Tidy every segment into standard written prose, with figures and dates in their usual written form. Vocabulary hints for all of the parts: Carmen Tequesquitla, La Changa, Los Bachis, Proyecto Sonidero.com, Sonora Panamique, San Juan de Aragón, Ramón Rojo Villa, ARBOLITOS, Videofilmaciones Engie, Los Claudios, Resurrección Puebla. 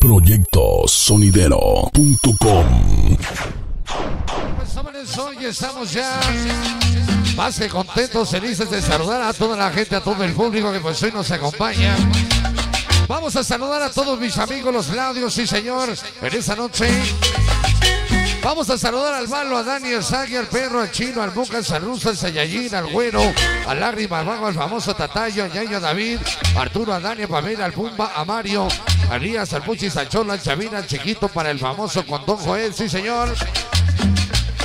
Proyecto Sonidero.com. Hoy estamos ya más que contentos, felices de saludar a toda la gente, a todo el público que pues hoy nos acompaña. Vamos a saludar a todos mis amigos los Claudios, sí señor, en esta noche. Vamos a saludar al malo, a Dani, al Sagui, al Perro, al Chino, al Bucas, al Ruso, al Sayayín, al Güero, al Lágrima, al Vago, al Famoso, Tatayo, al Ñaño, a David, a Arturo, a Dani, a Pamela, al Pumba, a Mario, a Elías, al Puchis, al Chola, al Chavina, al Chiquito, para el famoso con Don Joel, sí señor.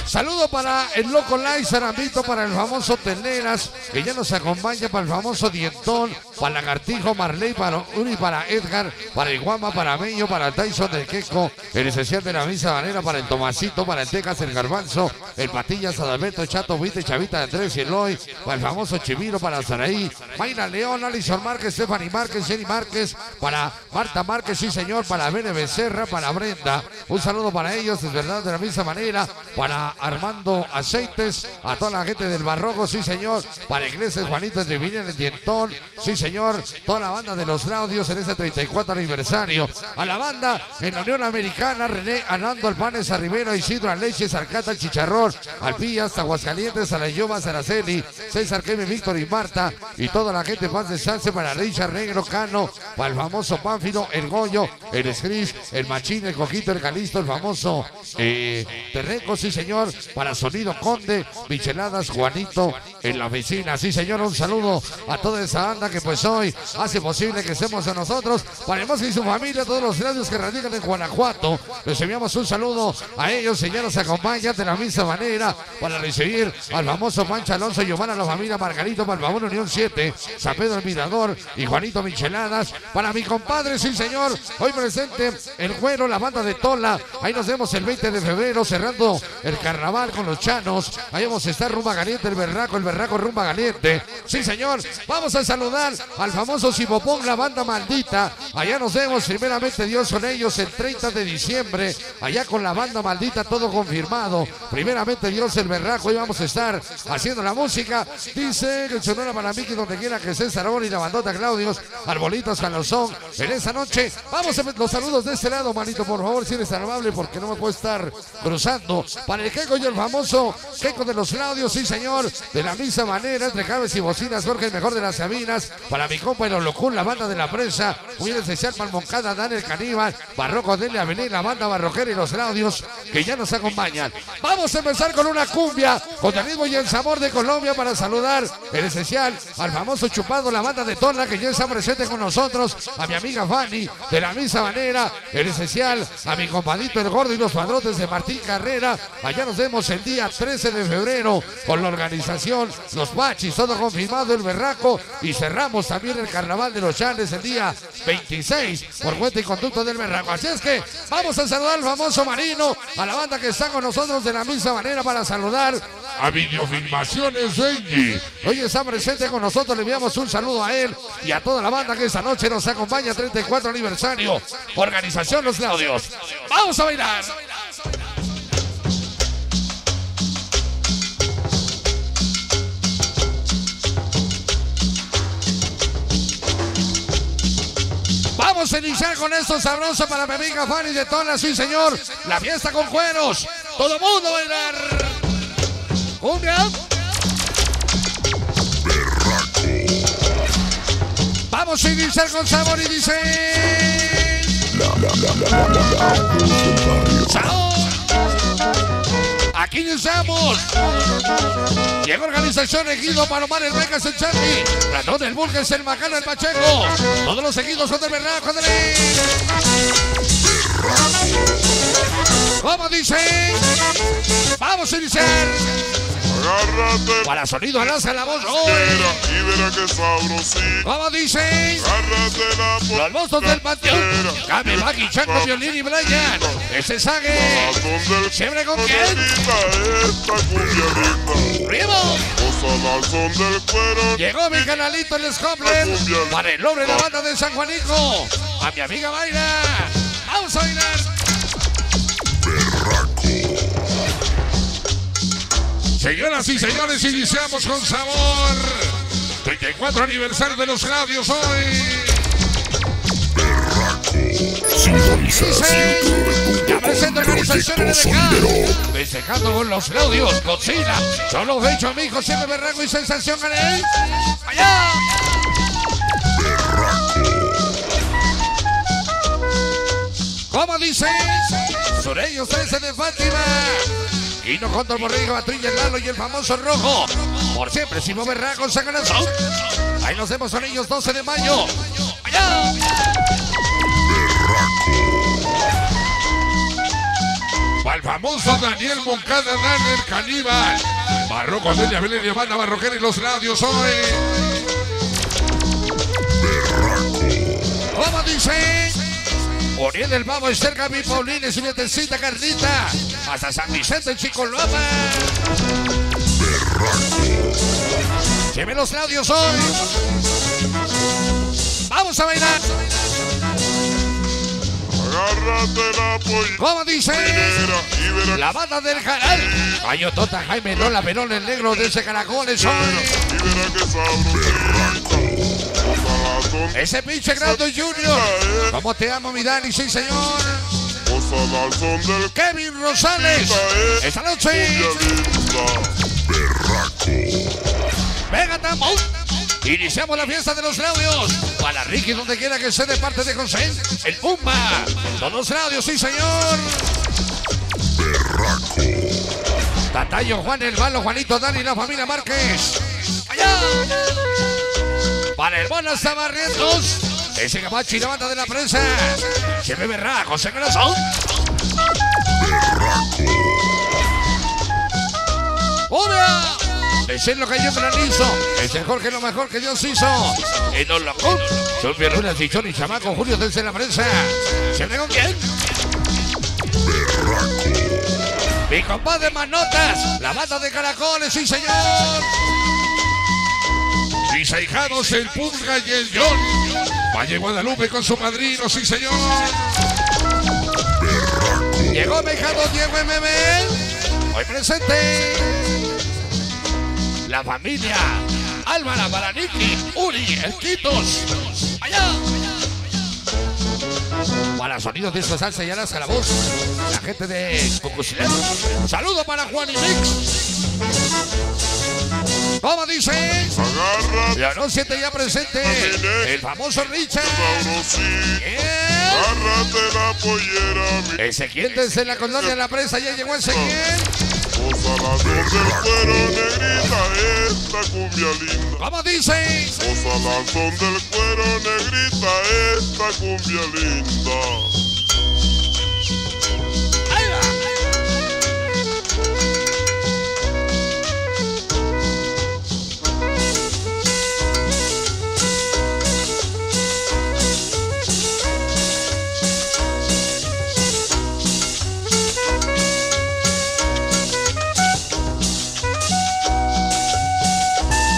Saludo para el Loco Laizar, Amito, para el famoso Teneras, que ya nos acompaña, para el famoso Dientón, para Lagartijo, Marley, para Uri, para Edgar, para el Guama, para Meño, para Tyson del Queco, el esencial de la misa banera, para el Tomasito, para el Texas, el Garbanzo, el Patillas, Adalberto, Chato, Vite, Chavita de Tres, Eloy, para el famoso Chiviro, para Saraí, Mayra León, Alison Márquez, Stephanie Márquez, Jenny Márquez, para Marta Márquez, sí señor, para Bene Becerra, para Brenda. Un saludo para ellos, es verdad, de la misa manera, para Armando Aceites, a toda la gente del Barroco, sí señor, para Iglesias, Juanito, Trivilla, el Dientón, sí señor, toda la banda de los Claudios en este 34 aniversario, a la banda en la Unión Americana, René, Anando, Alpanes, a Rivero, Isidro, a Leches, Alcata, Chicharrón, Alpías, Aguascalientes, a la Yoma, Saraceli, César, Kevin, Víctor y Marta, y toda la gente más de Sánchez, para Richard, Negro, Cano, para el famoso Pánfilo, el Goyo, el Escris, el Machín, el Coquito, el Calisto, el famoso Terreco, sí señor, para Sonido Conde, Micheladas, Juanito en la oficina, sí señor, un saludo a toda esa banda que pues hoy hace posible que estemos a nosotros, para Hermosa y su familia, todos los gracios que radican en Guanajuato, les enviamos un saludo a ellos, señores, acompañan de la misma manera, para recibir al famoso Mancha Alonso, Giovanna, la familia Margarito, Palmabón, Unión 7, San Pedro el Mirador y Juanito Micheladas, para mi compadre, sí señor, hoy presente el Güero, la banda de Tola, ahí nos vemos el 20 de febrero, cerrando el carnaval con los Chanos, ahí vamos a estar Rumba Caliente, el Berraco Rumba Caliente, sí señor, vamos a saludar al famoso Sibopón, la banda maldita, allá nos vemos primeramente Dios con ellos el 30 de diciembre, allá con la banda maldita, todo confirmado, primeramente Dios el Berraco, ahí vamos a estar haciendo la música, dice el Sonora Panamique, donde quiera que sea Sarón y la bandota Claudios, Arbolitos, Calosón, en esa noche, vamos a ver los saludos de este lado, manito, por favor, si eres amable, porque no me puedo estar cruzando, para el Keco y el famoso Keco de los Claudios, sí señor, de la misma manera, entre cabezas y bocinas, Jorge el Mejor de las Sabinas, para mi compa el Olocún, la banda de la Presa, muy especial para Moncada, Dan el Caníbal, Barroco de la Avenida, la banda barroquera y los Claudios, que ya nos acompañan. Vamos a empezar con una cumbia, con el ritmo y el sabor de Colombia, para saludar el esencial al famoso Chupado, la banda de Tona, que ya está presente con nosotros, a mi amiga Fanny, de la misma manera, el esencial a mi compadito el Gordo y los Padrotes de Martín Carrera, allá nos vemos el día 13 de febrero con la organización Los Bachis, todo confirmado, el Berraco, y cerramos también el Carnaval de los Chales el día 26 por cuenta y conducto del Berraco. Así es que vamos a saludar al famoso Marino, a la banda que está con nosotros de la misma manera, para saludar a Videofilmaciones Engie. Hoy está presente con nosotros, le enviamos un saludo a él y a toda la banda que esta noche nos acompaña, 34 aniversario, organización Los Claudios. ¡Vamos a bailar! Vamos a iniciar con esto sabroso para mi amiga Fanny de Tona, sí señor, la fiesta con cueros, todo mundo a bailar. Cumbia. Berraco. Vamos a iniciar con sabor y dice. ¡Sabor! Aquí iniciamos. Llega organización Ejido, Palomar, el Becas, el Chanti, Ratón, el Burgues, el Macana, el Pacheco. Todos los seguidos son del Berraco, ándale. ¿Cómo dicen? Vamos a iniciar. Agárrate. Para sonido alaza la voz hoy. Y verá que sabrosito. ¿Cómo dicen? Agárrate la voz. Los monstruos del panteón. Cami, Magui, Chanco, Violín y Brian. Ese Sague. Siempre con quién. Primo. Llegó mi canalito el Scoplen. Para el hombre de la banda de San Juanico. A mi amiga baila. Vamos a bailar. Berraco. Señoras y señores, iniciamos con sabor. 34 aniversario de los Claudios hoy. Berraco. Dice, ya presento organizaciones de festejando con los Claudios, cocina. Yo los he hecho amigos, siempre berraco y sensación en él. ¡Allá! ¿Cómo dice? Sureños 13 de Fátima. Y nos contra el borrego, Batrilla, el Lalo y el famoso Rojo. Por siempre, si no berraco, sacan el sol. Ahí nos vemos con ellos 12 de mayo. ¡Allá! Al famoso Daniel Moncada, Dan el Caníbal, Barroco, Delia, Belén, Yamana, Barroquera y los Radios hoy. ¿Cómo dice? Oriel el Babo, Esther, Gaby, Paulines, y Betecita, Carlita, hasta San Vicente, Chico Loma. Lleven los Radios hoy. Vamos a bailar. ¿Cómo dice? La banda del Jaral. Año Tota, Jaime, Lola, Perón, el negro de ese caracol, eso. Ese pinche Grando Junior. ¿Cómo te amo, mi Dani? Sí, señor. Kevin Rosales. Esta noche. Venga, tambor. Iniciamos la fiesta de los Claudios. Para Ricky, donde quiera que esté de parte de José, el Pumba. Todos los Claudios, sí, señor. Berraco. Tatayo, Juan, el Valo, Juanito, Dani, la familia Márquez. Allá. Para el Bono, Sabarrientos. Ese Gabachi, la banda de la prensa. Se ve berraco, se corazón. ¡Una! Ese es lo que yo granizo, ese es Jorge lo mejor que Dios hizo. En los locos, son Pierrunas, Chichón y Chamaco, Julio desde la prensa. ¿Se ve con quién? Berraco. Mi compadre Manotas, la banda de Caracoles, sí señor. Mis ahijados, el Pulga y el John. Valle Guadalupe con su padrino, sí señor. Berraco. Llegó mi hijado Diego MM, hoy presente. La familia Álvaro para Nicky, Uri, el Quitos. Allá. Para sonidos de esta salsa y a las calabos. La gente de Cucucilé. Un saludo para Juan y Mix. ¿Cómo dice? La no siete ya presente. El famoso Richard. Agárrate la pollera. Ezequiel desde la colonia de la presa. Ya llegó Ezequiel. ¿Cómo dice? Cosa la son del cuero negrita esta cumbia linda. Ahí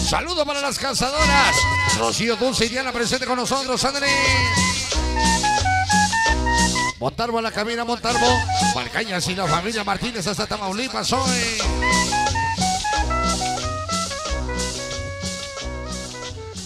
saludos para las cazadoras. Rocío Dulce y Diana presente con nosotros, Andrés. Montalvo a la cabina, Montalvo. Balcañas y la familia Martínez hasta Tamaulipas hoy.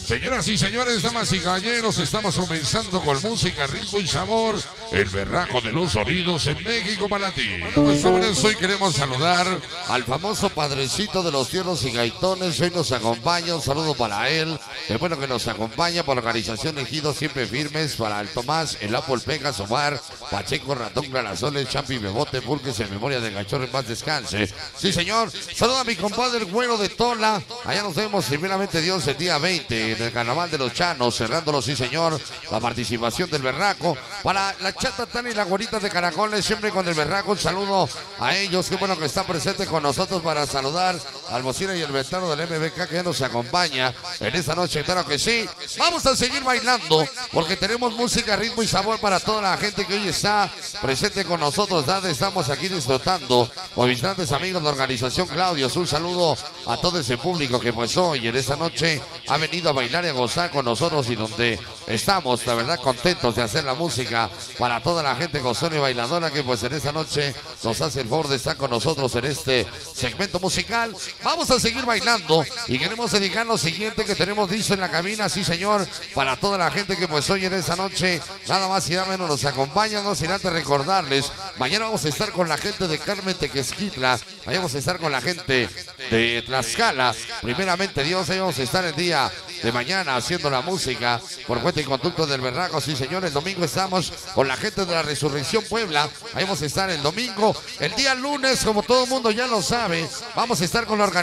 Señoras y señores, damas y caballeros, estamos comenzando con música, ritmo y sabor. El berraco de los sonidos en México para ti. Bueno, pues hoy queremos saludar al famoso padrecito de los tiernos y gaitones. Hoy nos acompaña, un saludo para él. Es bueno que nos acompaña por la organización Ejidos Siempre Firmes. Para el Tomás, el Apple Pegas, Omar, Pacheco, Ratón, Clarazoles, Champi, Bebote, Burgues, en memoria del Gachorro, en paz descanse. Sí, señor. Saluda a mi compadre, el Güero de Tola. Allá nos vemos, primeramente Dios, el día 20 en el Carnaval de los Chanos. Cerrándolo, sí, señor. La participación del berraco para la Chata Tan y la Guarita de Caracoles, siempre con el berraco. Un saludo a ellos, qué bueno que están presentes con nosotros para saludar al Bocina y el Ventano del MBK que ya nos acompaña en esta noche. Claro que sí, vamos a seguir bailando porque tenemos música, ritmo y sabor para toda la gente que hoy está presente con nosotros. Estamos aquí disfrutando con mis grandes amigos de Organización Claudios. Un saludo a todo ese público que pues hoy en esta noche ha venido a bailar y a gozar con nosotros y donde estamos, la verdad, contentos de hacer la música para toda la gente gozona y bailadora que pues en esta noche nos hace el favor de estar con nosotros en este segmento musical. Vamos a seguir bailando y queremos dedicar lo siguiente que tenemos listo en la cabina, sí señor, para toda la gente que pues hoy en esta noche, nada más y nada menos nos acompaña, no sin antes recordarles, mañana vamos a estar con la gente de Carmen Tequesquitla, mañana vamos a estar con la gente de Tlaxcala, primeramente Dios, ahí vamos a estar el día de mañana haciendo la música por cuenta y conducto del Berraco, sí señor, el domingo estamos con la gente de la Resurrección Puebla, ahí vamos a estar el domingo, el día lunes, como todo el mundo ya lo sabe, vamos a estar con la organización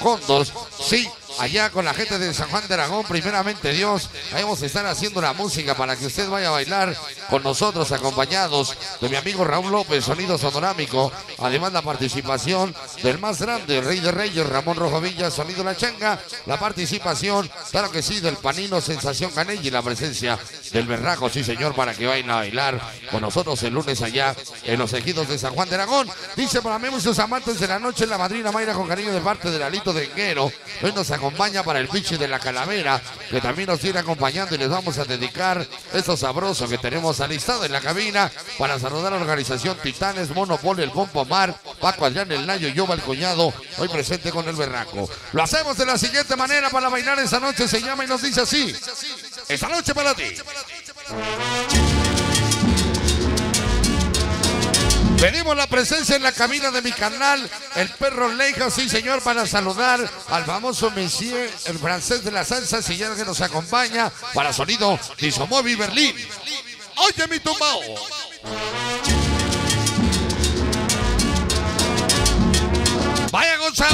Condos, sí, allá con la gente de San Juan de Aragón, primeramente Dios, ahí vamos a estar haciendo la música para que usted vaya a bailar con nosotros, acompañados de mi amigo Raúl López, sonido sonorámico, además la participación del más grande, el Rey de Reyes, Ramón Rojo Villa, sonido La Changa, la participación, claro que sí, del Panino, Sensación Canelli, y la presencia del Berraco, sí señor, para que vayan a bailar con nosotros el lunes allá en los ejidos de San Juan de Aragón. Dice, para mí sus amantes de la noche, la madrina Mayra con cariño de parte del Alito de Enguero, hoy nos acompaña para el pinche de la Calavera, que también nos viene acompañando y les vamos a dedicar esto sabroso que tenemos alistado en la cabina para saludar a la organización Titanes, Monopolio, el Pompo Mar, Paco Adrián, el Nayo, yo, el Cuñado, hoy presente con el Berraco. Lo hacemos de la siguiente manera para bailar esta noche, se llama y nos dice así, esta noche para ti. Pedimos la presencia en la cabina de mi canal, el perro Leija, sí señor, para saludar al famoso Monsieur, el francés de la salsa, señor que nos acompaña para sonido Disomóvil Berlín. Oye mi tumbao. Vaya Gonzalo.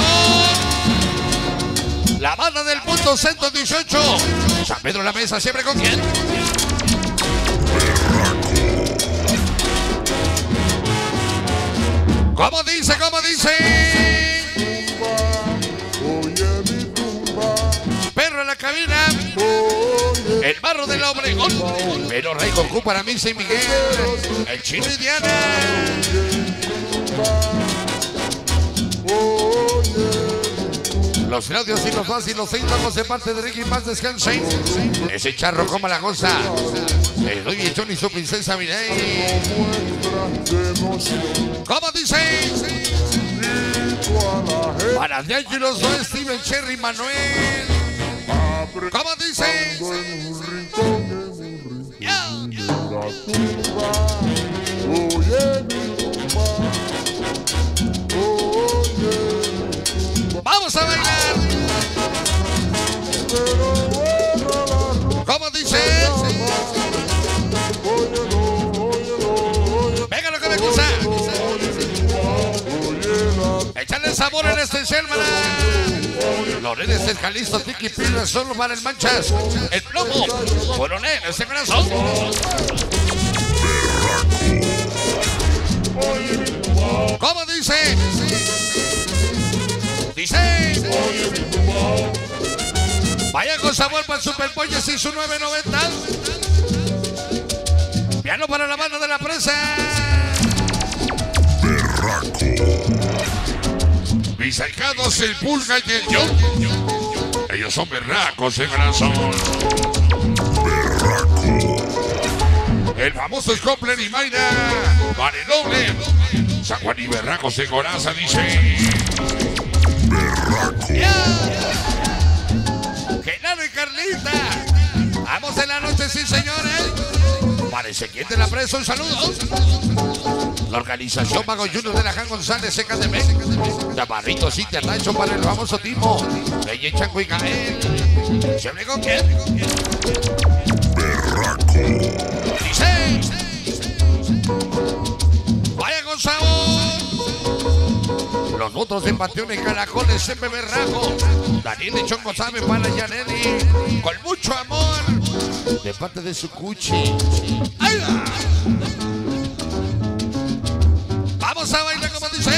La banda del punto 118. San Pedro la Mesa, siempre con quién. ¿Cómo dice? ¿Cómo dice? Perro en la cabina. El barro del Obregón. Pero Rey Goku para mí, San Miguel. El Chino y Diana. Los Claudios y los Bachis, los seis vamos de parte de Ricky Paz, descansen. Ese charro como la goza. El Doy y Johnny, su princesa Mirey. ¿Cómo dice? Para de allí los dos, Steven, Cherry, Manuel. ¿Cómo dice? Vamos a bailar. ¿Cómo dice? Échale sabor en este selva. Lorena es el Jalisco, Tiki Pirra, solo para el Manchas. El plomo, coronel, ese corazón. ¿Cómo dice? Dice. Vaya con sabor para el Super Pollo, 6990. Piano para la banda de la presa. Mis cercados, el Pulga y el Yo. Ellos son berracos en corazón. Berraco. El famoso Scopler y Mayra. Vale doble. San Juan y berracos de coraza, dice. Berraco. Yeah. Genaro y Carlita. Vamos en la noche, sí, señores. Parece que te la presa, un saludo. La organización Mago Junior de la Jan González, Seca de México, Tamarrito City Rancho para el famoso Timo, Reyes Chanco y Gael. ¿Se me con quién? Berraco. Dice. Vaya Gonzalo. Los otros de Panteones, Caracoles, siempre Berraco. Daniel de Chongo sabe para Yaneli. Con mucho amor. De parte de su cuchi. ¡Ay! Vamos a bailar como dice.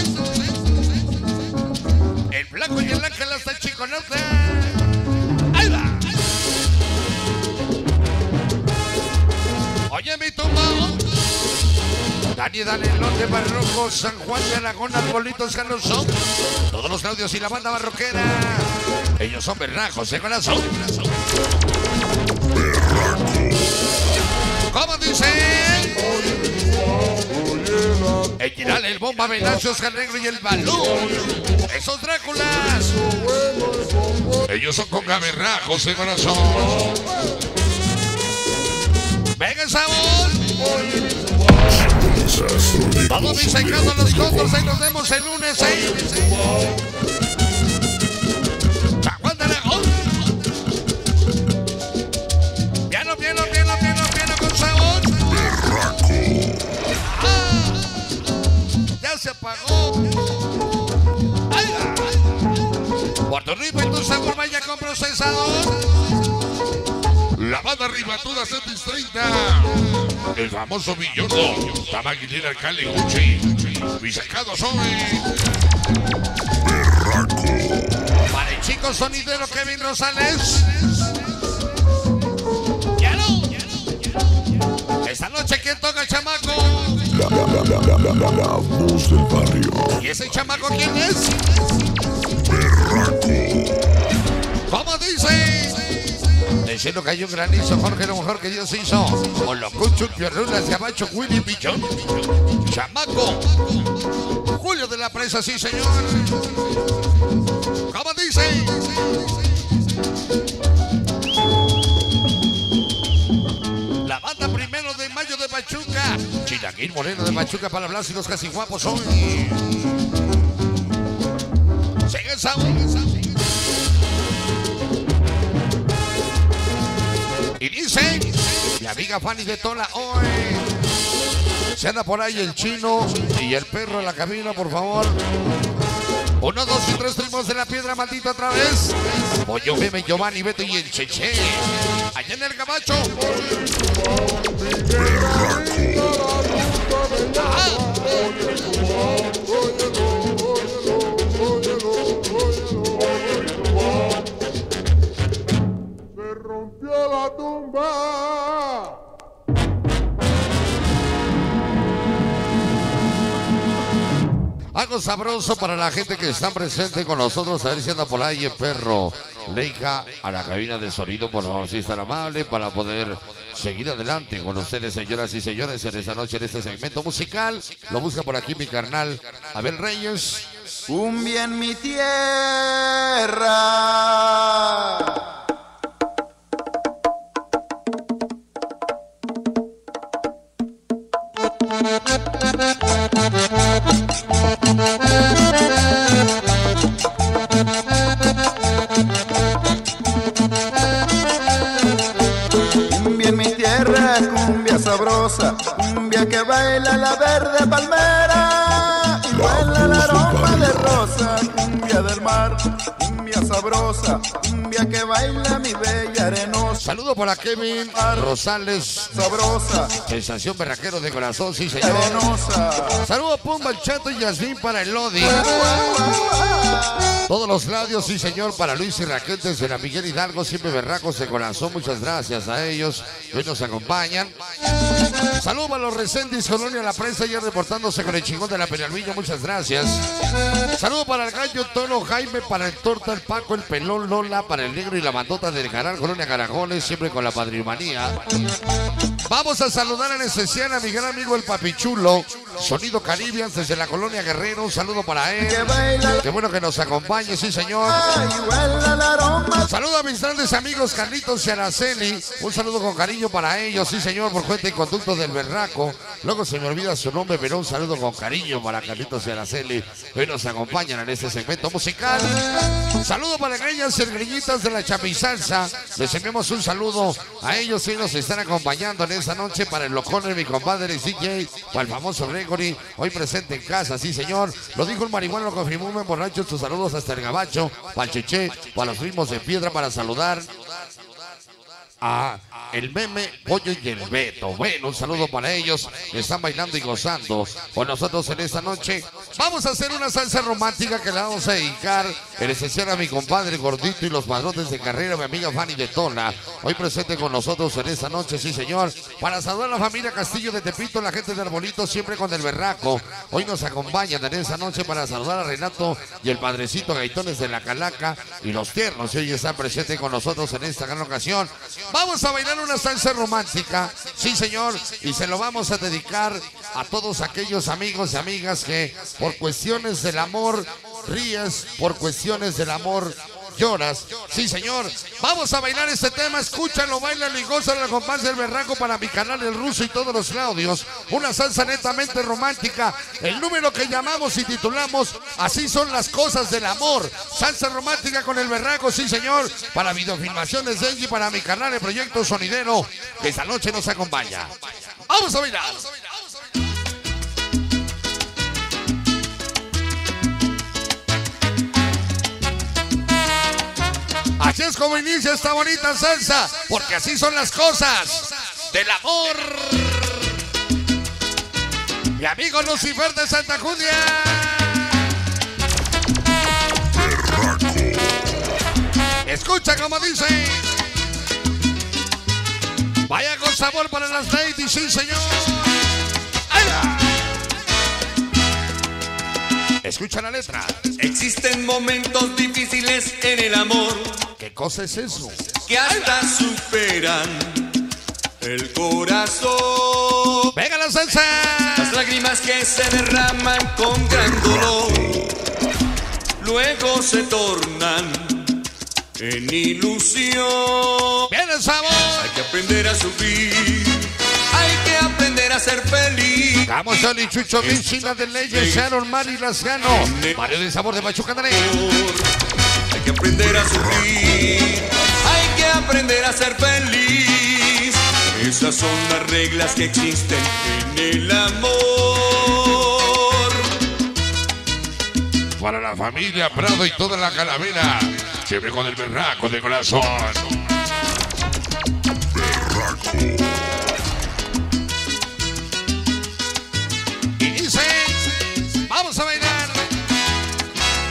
El blanco y el ángel hasta el chico norte. Ahí va. Oye mi tumbao. Dani, dale el norte, Barroco, San Juan de Aragón, Arbolitos, Carlosón. Todos los audios y la banda barroquera. Ellos son berracos de corazón. ¿Cómo dice? El Giral, el Bomba, Venacio, Oscar Negro y el Balú. ¡Esos Dráculas! Ellos son con gaberrajos de corazón. ¡Venga el sabor! Vamos disecando los contos, ahí nos vemos el lunes, ¿eh? ¡Aguántale! ¡Piano, piano, piano, piano, piano con sabor! ¡Berraco! ¡Ah! ¡Ya se apagó! ¡Ay! Puerto Rico y tu sabor, vaya con procesador. La banda Ribatuda 730, el famoso Villordo, Tamaguilera, Cali, Gucci, Visacado Sobe, Berraco. Para el chico sonidero Kevin Rosales. ¡Ya no! Esta noche, ¿quién toca el chamaco? La voz del barrio. ¿Y ese chamaco quién es? Berraco. ¿Cómo dice? El cielo cayó un granizo, Jorge, lo mejor que Dios hizo. Molocucho, Pierrulas, Gabacho, Willy, Pichón, Chamaco, Julio de la Presa, sí señor. ¿Cómo dice? La banda Primero de Mayo de Pachuca, Chilaquil Moreno de Pachuca, para hablar si los casi guapos son. Sigue el sabor. Y dice, mi amiga Fanny de Tola, hoy se anda por ahí el chino y el perro en la cabina, por favor. 1, 2 y 3 primos de la piedra maldita otra vez. Pollo, Meme, Giovanni, Beto y el Cheche. Allá en el Gabacho. Ah. La tumba. Algo sabroso para la gente que están presente con nosotros. A ver si anda por ahí el perro. Leica a la cabina de sonido, por favor, si es tan amable, para poder seguir adelante con ustedes, señoras y señores, en esta noche, en este segmento musical. Lo busca por aquí mi carnal Abel Reyes. Cumbia en mi tierra. Cumbia en mi tierra, cumbia sabrosa, cumbia que baila la verde palmera y baila el aroma de rosa, cumbia del mar, cumbia sabrosa, cumbia que baila mi bella arenosa. Saludo para Kevin Rosales, sabrosa, sensación berraquero de corazón, sí señor. Saludo Pumba, el Chato y Yasmín para el Lodi. Todos los Claudios, sí señor, para Luis y Raquel de la Miguel Hidalgo, siempre berracos de corazón, muchas gracias a ellos, hoy nos acompañan. Saludo a los Reséndiz, Colonia La Presa, ayer reportándose con el chingón de la Penalvilla, muchas gracias. Saludo para el Gallo, Tono, Jaime, para el Torta, el Paco, el Pelón, Lola, para el Negro y la Mandota del Canal, Colonia Caracoles, siempre con la Padrimanía. Vamos a saludar a Necesiana, a mi gran amigo el Papichulo, Sonido Caribbean desde la Colonia Guerrero, un saludo para él. Qué bueno que nos acompañe, sí señor. Saludo a mis grandes amigos Carlitos y Araceli, un saludo con cariño para ellos, sí señor, por cuenta y conducto del Berraco. Luego se me olvida su nombre, pero un saludo con cariño para Carlitos y Araceli. Hoy nos acompañan en este segmento musical. Saludo para Greñas y Greñitas de la Chapizalsa. Les enviamos un saludo a ellos que nos están acompañando en esta noche, para el O'Connor, mi compadre DJ, para el famoso Gregory, hoy presente en casa, sí señor. Lo dijo el marihuano, lo confirmó un borracho. Sus saludos hasta el Gabacho, para el Cheche, para los primos de piedra, para saludar a el Meme, Pollo y el Beto. Bueno, un saludo para ellos que están bailando y gozando con nosotros en esta noche. Vamos a hacer una salsa romántica que la vamos a dedicar en especial a mi compadre Gordito y los padrotes de carrera, mi amiga Fanny de Tona, hoy presente con nosotros en esta noche, sí señor. Para saludar a la familia Castillo de Tepito, la gente de Arbolito, siempre con el Berraco, hoy nos acompañan en esta noche. Para saludar a Renato y el padrecito Gaitones de la Calaca y los Tiernos, hoy están presentes con nosotros en esta gran ocasión. Vamos a bailar una salsa romántica, sí señor, y se lo vamos a dedicar a todos aquellos amigos y amigas que por cuestiones del amor ríes por cuestiones del amor, lloras. Sí, señor. Vamos a bailar este tema. Escúchalo, báilalo y gózalo con más del berraco para mi canal El Ruso y todos los Claudios. Una salsa netamente romántica. El número que llamamos y titulamos Así son las cosas del amor. Salsa romántica con el berraco, sí, señor. Para Videofilmaciones Engie y para mi canal El Proyecto Sonidero, que esta noche nos acompaña. Vamos a bailar. Así es como inicia esta bonita salsa, porque así son las cosas del amor. Mi amigo Lucifer de Santa Julia. Escucha como dice. Vaya con sabor para las ladies, sí, señor. Escucha la letra. Existen momentos difíciles en el amor. ¿Qué cosa es eso? Que hasta superan el corazón. ¡Venga la salsa! Las lágrimas que se derraman con gran dolor luego se tornan en ilusión. ¡Viene el sabor! Hay que aprender a sufrir, hay que aprender a ser feliz. Vamos, Oli, Chucho, Vinchina de Leyes, Sharon, Mari, Lascano, Mario de Sabor de Pachuca, Nané. Hay que aprender a sufrir, hay que aprender a ser feliz. Esas son las reglas que existen en el amor. Para la familia Prado y toda la calavera, siempre con el berraco de corazón. Berraco. A bailar.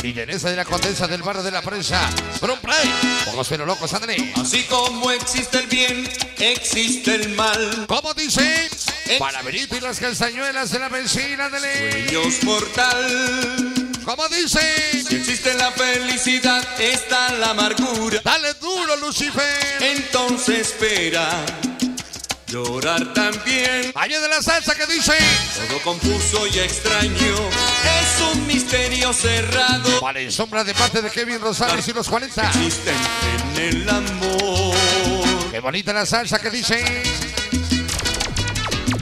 Y lleneza de la Condesa del Barrio de la Prensa. Brum Play. Pocos pero locos, André. Así como existe el bien, existe el mal. ¿Cómo dice? Palaverito y las calzañuelas de la vecina de Ley. Sueños mortal. ¿Cómo dice? Si existe la felicidad, está la amargura. Dale duro, Lucifer. Entonces espera llorar también. Valle de la salsa que dice. Todo confuso y extraño es un misterio cerrado. Vale, sombra de parte de Kevin Rosales y los 40. Existen en el amor. Qué bonita la salsa que dice.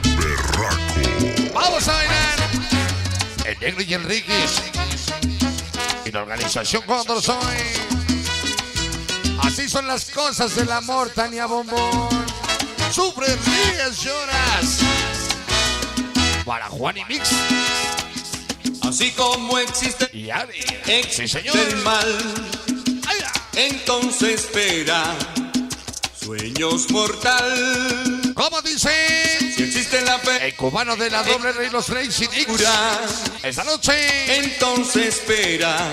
Berraco. Vamos a bailar. El Negro y Enríquez. Y la organización Condor Soy. Así son las cosas del amor, Tania Bombón. Sufres, ríes, lloras. Para Juan y Mix. Así como existe y Ari, existe, sí, señor, el mal. Entonces espera sueños mortal. ¿Cómo dice? Si existe la fe. El cubano de la doble rey, los Reyes y cura. Esta noche. Entonces espera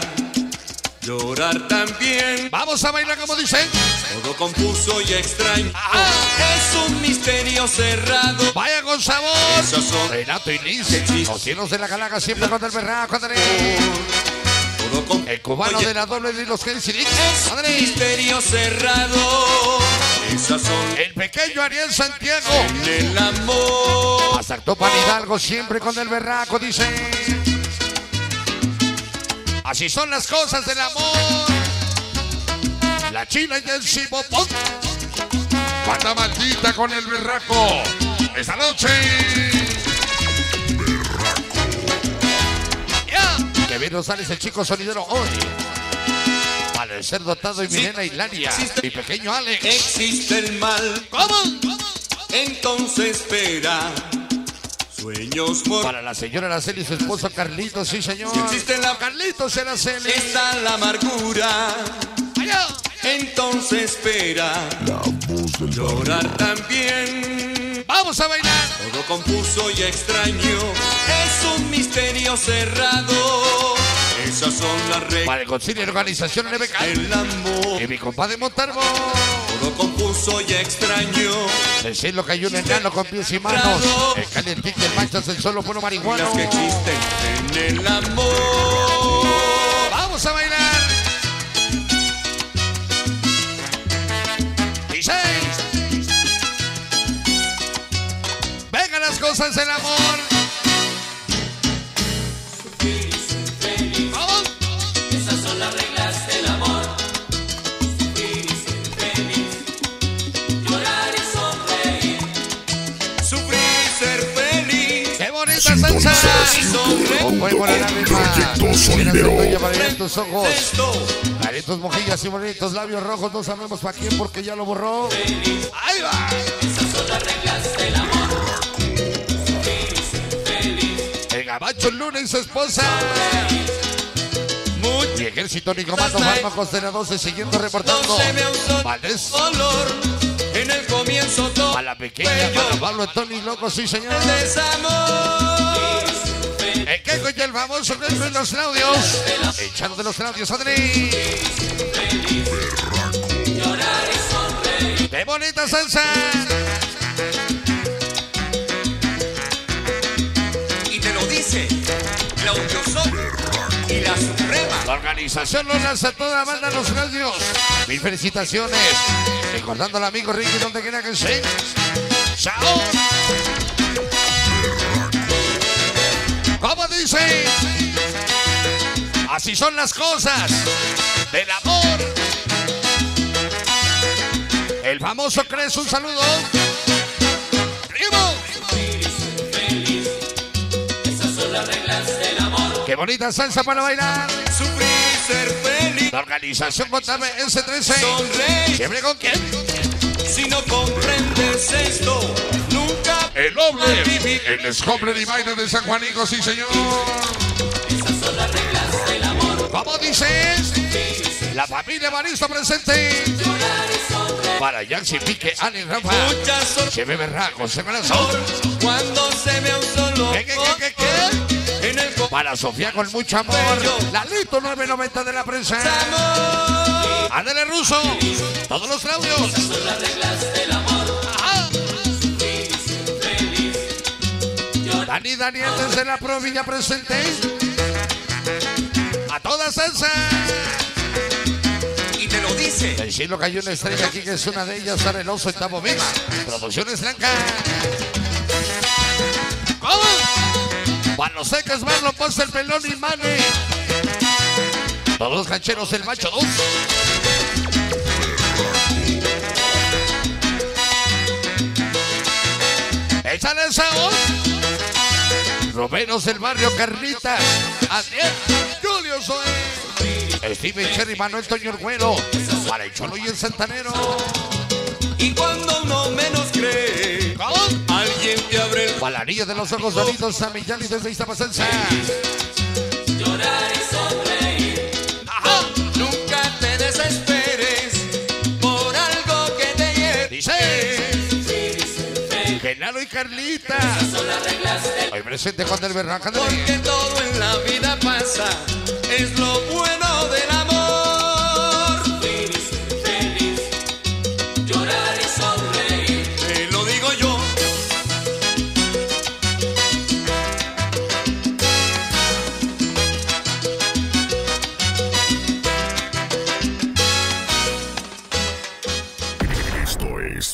llorar también. Vamos a bailar como dicen. Todo confuso y extraño. Ah, es un misterio cerrado. Vaya con sabor. Esos son Renato y Liz. Los cielos de la Galaga siempre con el berraco. Todo con el cubano de la doble de los Hells y Liz. Es misterio cerrado. Esas son el pequeño Ariel Santiago. En el amor. Asaltó para Hidalgo siempre con el berraco. Dice. Así son las cosas del amor. La China y el Cibopón. Pata maldita con el berraco. Esta noche. Berraco. Ya. Que bien Rosales, el chico sonidero hoy. Vale, el ser dotado y Milena y Laria. Mi pequeño Alex. Existe el mal. ¿Cómo? Entonces espera. Sueños por... Para la señora Araceli y su esposo Carlitos, sí, señor. Si existe la... Carlitos Araceli. Está la amargura. ¡Allá! Entonces espera la voz del llorar barrio también. ¡Vamos a bailar! Todo confuso y extraño es un misterio cerrado. Esas son las reglas. Para el concilio y organización NBK. El amor. Y mi compadre Montalvo. Todo confuso y extraño. El cielo cayó un enano con pies y manos. El calientito del manchas del solo puro marihuana. Las que existen en el amor. Vamos a bailar. Y seis. Vengan las cosas del amor. con esta salsa. Voy con la Proyecto Sonidero. Abriré tus ojos, abriré tus mojillas y abriré tus labios rojos. No sabemos para quién porque ya lo borró. Ahí va. Esas son las reglas del amor. Feliz, feliz. El gabacho Luna y su esposa. Y Ejército Nicomando, Fármacos de la 12, siguiendo reportando. Valdés. En el comienzo todo. A la pequeña, a Pablo Tony Loco, sí señor. El Keco y el famoso Keco y los Claudios. El Chano de los Claudios, Adri. ¡Qué bonita salsa! Y te lo dice Claudio Soto. Y la Suprema. La organización lo lanza toda la banda Los Claudios. Mil felicitaciones. Recordando al amigo Ricky donde quiera que sea. ¡Chao! ¿Cómo dice? Así son las cosas del amor. El famoso Cres, un saludo. ¡Primo! Feliz. Esas son las reglas del amor. ¡Qué bonita salsa para bailar! Sufrir, ser feliz. La organización Contame S13. Sonreír. ¿Siempre con quién? Si no comprendes esto, nunca. El doble. El escoble y baile de San Juanico, sí señor. Esas son las reglas del amor. ¿Cómo dices? La familia Baristo presente. Para Yaxi, Pique, Ani, Rafa. Se bebe raco, se me la sol. Cuando se ve un solo. ¿Qué? Para Sofía con mucho amor, Lalito 990 de la prensa. Ándale Ruso, todos los Claudios. Esas son las reglas del amor. Ajá. Feliz, feliz. Daniel desde la provincia presente. A toda salsa. Y te lo dice. El cielo cayó una estrella aquí que es una de ellas. Sale el oso, estamos viva. Producciones Blanca. Para los secas, Marlo, Ponce, el Pelón y Mane. Todos los cancheros, el macho 2. Échale esa voz. Romeros del barrio, Carnitas. Adrián, Julio Soe. Steven Cherry, Manuel Toño Orguero. Para el Cholo y el Santanero. Y cuando uno menos cree, ¿cómo? Alguien te abre el Palanilla de los ojos dolidos a Millán y desde Iztapacenza. Llorar y sonreír. Ajá. Nunca te desesperes por algo que te lleve. Dice Genaro y Carlita. Esas son las reglas del... Hoy presente Juan del Berranca. Porque todo en la vida pasa. Es lo bueno del amor. Feliz, feliz. Llorar.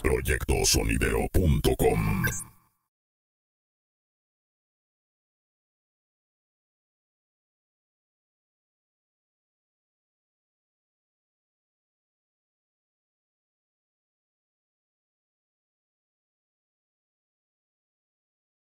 Proyecto Sonidero.com